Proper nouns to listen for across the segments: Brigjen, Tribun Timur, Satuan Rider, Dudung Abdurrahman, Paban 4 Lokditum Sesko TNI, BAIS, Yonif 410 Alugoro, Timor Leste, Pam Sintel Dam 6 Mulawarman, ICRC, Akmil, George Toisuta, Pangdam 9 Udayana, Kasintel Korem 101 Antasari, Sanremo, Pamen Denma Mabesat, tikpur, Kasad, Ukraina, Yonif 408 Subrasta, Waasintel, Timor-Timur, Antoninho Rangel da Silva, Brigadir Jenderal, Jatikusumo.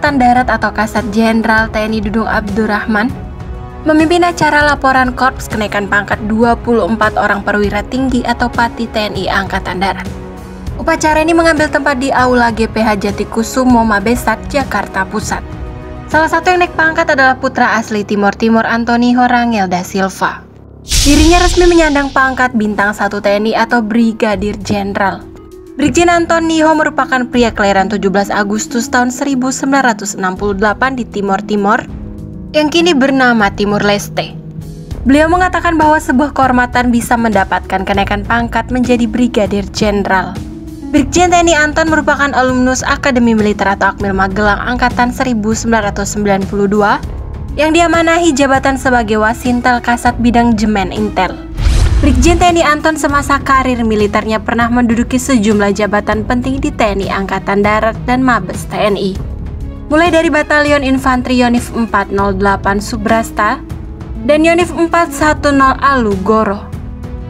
Angkatan Darat atau Kasad Jenderal TNI Dudung Abdurrahman memimpin acara laporan korps kenaikan pangkat 24 orang perwira tinggi atau pati TNI Angkatan Darat. Upacara ini mengambil tempat di Aula GPH Jatikusumo Mabesat, Jakarta Pusat. Salah satu yang naik pangkat adalah putra asli Timor-Timur Antoninho Rangel da Silva. Dirinya resmi menyandang pangkat bintang 1 TNI atau Brigadir Jenderal. Brigjen Antoninho merupakan pria kelahiran 17 Agustus tahun 1968 di Timor-Timur yang kini bernama Timor Leste. Beliau mengatakan bahwa sebuah kehormatan bisa mendapatkan kenaikan pangkat menjadi Brigadir Jenderal. Brigjen TNI Anton merupakan alumnus Akademi Militer atau Akmil Magelang angkatan 1992 yang diamanahi jabatan sebagai Wasintel Kasat Bidang Jemen Intel. Brigjen TNI Anton semasa karir militernya pernah menduduki sejumlah jabatan penting di TNI Angkatan Darat dan Mabes TNI. Mulai dari Batalion Infanteri Yonif 408 Subrasta dan Yonif 410 Alugoro.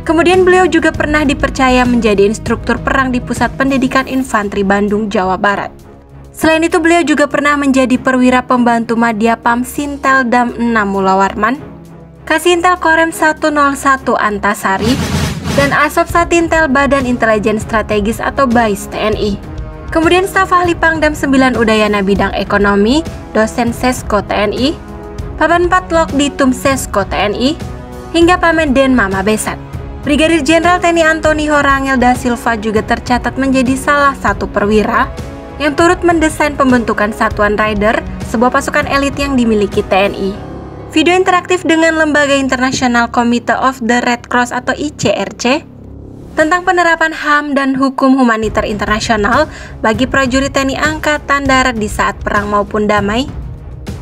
Kemudian beliau juga pernah dipercaya menjadi instruktur perang di Pusat Pendidikan Infanteri Bandung, Jawa Barat. Selain itu, beliau juga pernah menjadi perwira pembantu madya Pam Sintel Dam 6 Mulawarman, Kasintel Korem 101 Antasari, dan Asop Satintel Badan Intelijen Strategis atau BAIS TNI. Kemudian staf ahli Pangdam 9 Udayana Bidang Ekonomi, dosen Sesko TNI, Paban 4 Lokditum Sesko TNI, hingga Pamen Denma Mabesat. Brigadir Jenderal TNI Antoninho Rangel da Silva juga tercatat menjadi salah satu perwira yang turut mendesain pembentukan Satuan Rider, sebuah pasukan elit yang dimiliki TNI. Video interaktif dengan Lembaga Internasional Committee of the Red Cross atau ICRC tentang penerapan HAM dan hukum humanitar internasional bagi prajurit TNI Angkatan Darat di saat perang maupun damai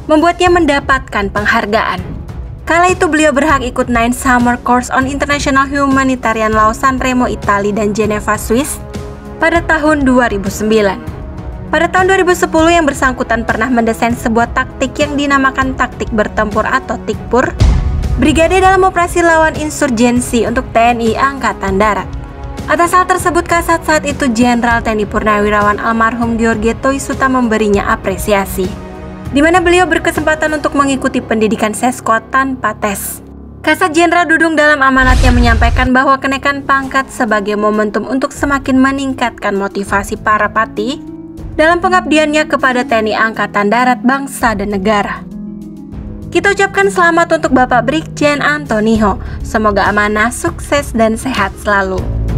membuatnya mendapatkan penghargaan. Kala itu beliau berhak ikut 9 Summer Course on International Humanitarian Law Sanremo, Italia dan Geneva, Swiss pada tahun 2009. Pada tahun 2010 yang bersangkutan pernah mendesain sebuah taktik yang dinamakan taktik bertempur atau tikpur, brigade dalam operasi lawan insurgensi untuk TNI Angkatan Darat. Atas hal tersebut, Kasat saat itu Jenderal TNI Purnawirawan almarhum George Toisuta memberinya apresiasi, di mana beliau berkesempatan untuk mengikuti pendidikan sesko tanpa tes. Kasat Jenderal Dudung dalam amanatnya menyampaikan bahwa kenaikan pangkat sebagai momentum untuk semakin meningkatkan motivasi para pati dalam pengabdiannya kepada TNI Angkatan Darat, bangsa dan negara. Kita ucapkan selamat untuk Bapak Brigjen Antoninho. Semoga amanah, sukses, dan sehat selalu.